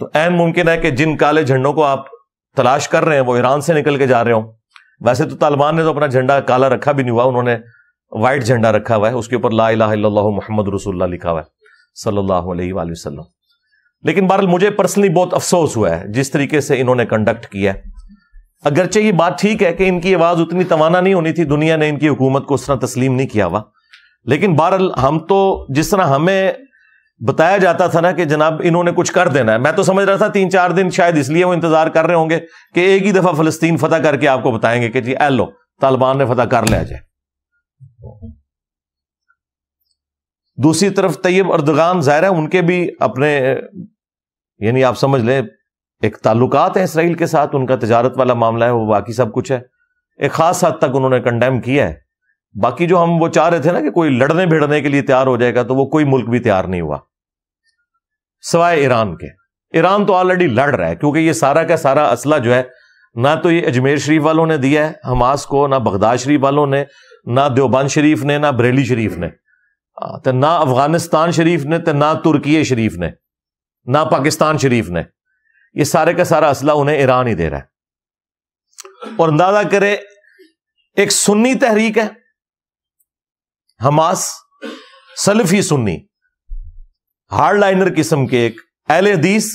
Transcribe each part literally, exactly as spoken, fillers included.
तो अहम मुमकिन है कि जिन काले झंडों को आप तलाश कर रहे हैं वो ईरान से निकल के जा रहे हो। वैसे तो तालिबान ने तो अपना झंडा काला रखा भी नहीं हुआ, उन्होंने वाइट झंडा रखा हुआ है, उसके ऊपर ला इलाहा इल्लल्लाह मुहम्मद रसूलुल्लाह लिखा हुआ है सल्लल्लाहु अलैहि वसल्लम। लेकिन बहरहाल मुझे पर्सनली बहुत अफसोस हुआ है जिस तरीके से इन्होंने कंडक्ट किया है। अगरचे ये बात ठीक है कि इनकी आवाज उतनी तवाना नहीं होनी थी, दुनिया ने इनकी हुकूमत को उस तरह तस्लीम नहीं किया हुआ, लेकिन बहरहाल हम तो जिस तरह हमें बताया जाता था ना कि जनाब इन्होंने कुछ कर देना है, मैं तो समझ रहा था तीन चार दिन शायद इसलिए वो इंतजार कर रहे होंगे कि एक ही दफा फलस्तीन फतह करके आपको बताएंगे कि जी ए लो तालिबान ने फतह कर लिया जाए। दूसरी तरफ तैयब अर्दगान जाहिर है उनके भी अपने यानी आप समझ लें एक ताल्लुकात है इसराइल के साथ, उनका तजारत वाला मामला है, वो बाकी सब कुछ है। एक खास हद तक उन्होंने कंडेम किया है। बाकी जो हम वो चाह रहे थे ना कि कोई लड़ने भिड़ने के लिए तैयार हो जाएगा, तो वो कोई मुल्क भी तैयार नहीं हुआ सिवाय ईरान के। ईरान तो ऑलरेडी लड़ रहा है क्योंकि ये सारा का सारा असला जो है ना तो ये अजमेर शरीफ वालों ने दिया है हमास को, ना बगदाद शरीफ वालों ने, ना देवबंद शरीफ ने, ना बरेली शरीफ ने, तो ना अफगानिस्तान शरीफ ने, तो ना तुर्की शरीफ ने, ना पाकिस्तान शरीफ ने। ये सारे का सारा असला उन्हें ईरान ही दे रहा है। और अंदाजा करें एक सुन्नी तहरीक है हमास, सलफी सुन्नी हार्डलाइनर किस्म के, एक अहले हदीस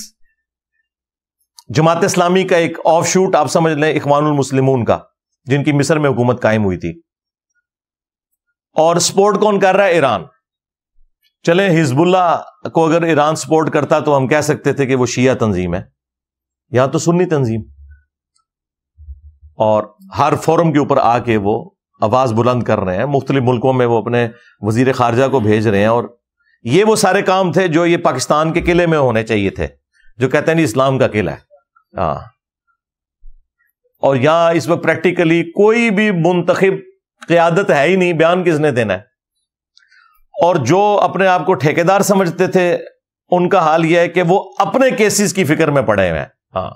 जमात इस्लामी का एक ऑफशूट आप समझ लें इखवानुल मुस्लिमून का, जिनकी मिस्र में हुकूमत कायम हुई थी। और सपोर्ट कौन कर रहा है? ईरान। चले हिजबुल्ला को अगर ईरान सपोर्ट करता तो हम कह सकते थे कि वो शिया तंजीम है, यहां तो सुन्नी तंजीम। और हर फोरम के ऊपर आके वो आवाज बुलंद कर रहे हैं, मुख्तलिफ मुल्कों में वो अपने वजीर खारजा को भेज रहे हैं। और ये वो सारे काम थे जो ये पाकिस्तान के किले में होने चाहिए थे, जो कहते हैं नहीं इस्लाम का किला है। हाँ, और यहां इस वक्त प्रैक्टिकली कोई भी मुंतखिब क़यादत है ही नहीं, बयान किसने देना है। और जो अपने आप को ठेकेदार समझते थे उनका हाल यह है कि वो अपने केसेस की फिक्र में पड़े हुए हैं। हाँ,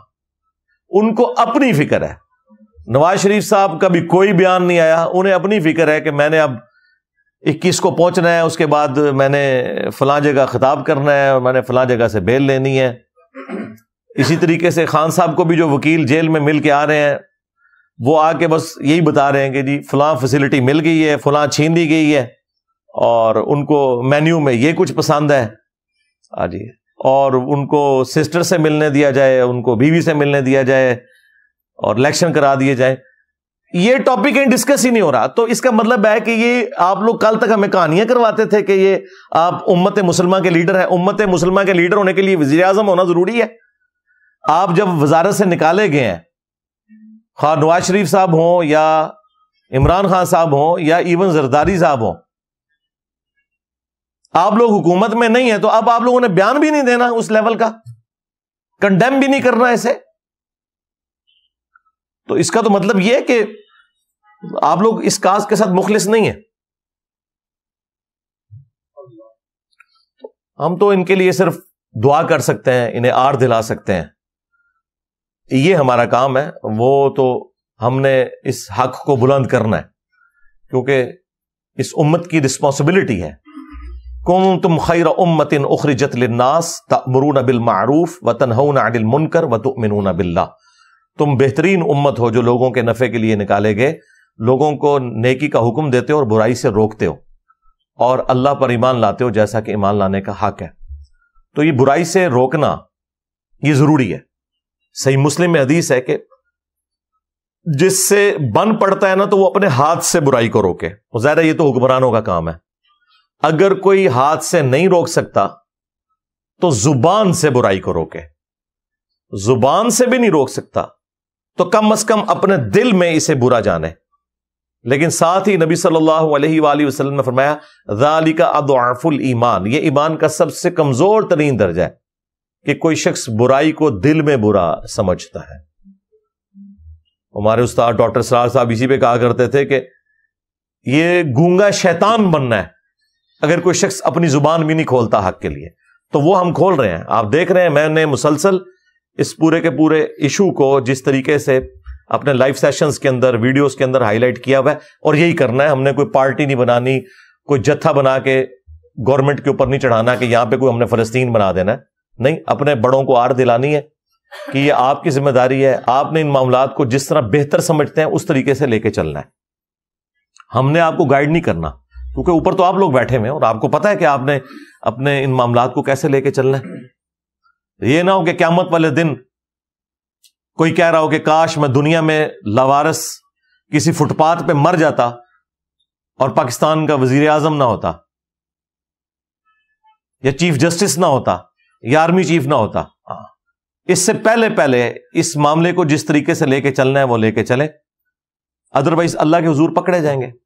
उनको अपनी फिक्र है। नवाज शरीफ साहब का भी कोई बयान नहीं आया, उन्हें अपनी फिक्र है कि मैंने अब इक्कीस को पहुंचना है, उसके बाद मैंने फलां जगह खिताब करना है, मैंने फलां जगह से बेल लेनी है। इसी तरीके से खान साहब को भी जो वकील जेल में मिल के आ रहे हैं वो आके बस यही बता रहे हैं कि जी फलां फैसिलिटी मिल गई है, फलां छीन ली गई है, और उनको मेन्यू में ये कुछ पसंद है। हाँ जी, और उनको सिस्टर से मिलने दिया जाए, उनको बीवी से मिलने दिया जाए, और इलेक्शन करा दिए जाए। ये टॉपिक कहीं डिस्कस ही नहीं हो रहा। तो इसका मतलब है कि ये आप लोग कल तक हमें कहानियां करवाते थे कि ये आप उम्मत मुसलमा के लीडर हैं। उम्मत मुसलमा के लीडर होने के लिए वजीर आजम होना जरूरी है? आप जब वजारत से निकाले गए हैं, खा नवाज शरीफ साहब हों या इमरान खान साहब हों या इवन जरदारी साहब हों, आप लोग हुकूमत में नहीं है, तो अब आप लोगों ने बयान भी नहीं देना उस लेवल का, कंडेम भी नहीं करना ऐसे। तो इसका तो मतलब यह है कि आप लोग इस काज के साथ मुखलिस नहीं है। हम तो इनके लिए सिर्फ दुआ कर सकते हैं, इन्हें आर दिला सकते हैं, ये हमारा काम है। वो तो हमने इस हक को बुलंद करना है क्योंकि इस उम्मत की रिस्पॉन्सिबिलिटी है। कुंतुम खैर उम्मतिन उखरिजत लिन्नास तअमुरुना बिल मारूफ व तन्हौना अनिल मुनकर व तुमिनुना बिल्लाह। तुम बेहतरीन उम्मत हो जो लोगों के नफे के लिए निकाले गए, लोगों को नेकी का हुक्म देते हो और बुराई से रोकते हो, और अल्लाह पर ईमान लाते हो जैसा कि ईमान लाने का हक है। तो ये बुराई से रोकना ये जरूरी है। सही मुस्लिम में हदीस है कि जिससे बन पड़ता है ना तो वो अपने हाथ से बुराई को रोके। ज़ाहिर है ये तो हुक्मरानों का काम है। अगर कोई हाथ से नहीं रोक सकता तो जुबान से बुराई को रोके। जुबान से भी नहीं रोक सकता तो कम अज कम अपने दिल में इसे बुरा जाने। लेकिन साथ ही नबी सल्लल्लाहु अलैहि वसल्लम ने फरमाया ज़ालिका अदअफुल ईमान, ये ईमान का सबसे कमजोर तरीन दर्जा है कि कोई शख्स बुराई को दिल में बुरा समझता है। हमारे उस्ताद डॉक्टर सरार साहब इसी पे कहा करते थे कि ये गूंगा शैतान बनना है अगर कोई शख्स अपनी जुबान भी नहीं खोलता हक के लिए। तो वो हम खोल रहे हैं, आप देख रहे हैं। मैंने मुसलसल इस पूरे के पूरे इशू को जिस तरीके से अपने लाइव सेशंस के अंदर, वीडियोस के अंदर हाईलाइट किया हुआ है, और यही करना है। हमने कोई पार्टी नहीं बनानी, कोई जत्था बना के गवर्नमेंट के ऊपर नहीं चढ़ाना कि यहां पर कोई हमने फलस्तीन बना देना है। नहीं, अपने बड़ों को आर दिलानी है कि ये आपकी जिम्मेदारी है, आपने इन मामलात को जिस तरह बेहतर समझते हैं उस तरीके से लेके चलना है, हमने आपको गाइड नहीं करना, क्योंकि ऊपर तो आप लोग बैठे हुए हैं और आपको पता है कि आपने अपने इन मामलात को कैसे लेके चलना है। ये ना हो कि क्यामत वाले दिन कोई कह रहा हो कि काश मैं दुनिया में लावारिस किसी फुटपाथ पे मर जाता और पाकिस्तान का वजीर आजम ना होता, या चीफ जस्टिस ना होता, या आर्मी चीफ ना होता। इससे पहले पहले इस मामले को जिस तरीके से लेके चलना है वो लेके चले, अदरवाइज अल्लाह के हुजूर पकड़े जाएंगे।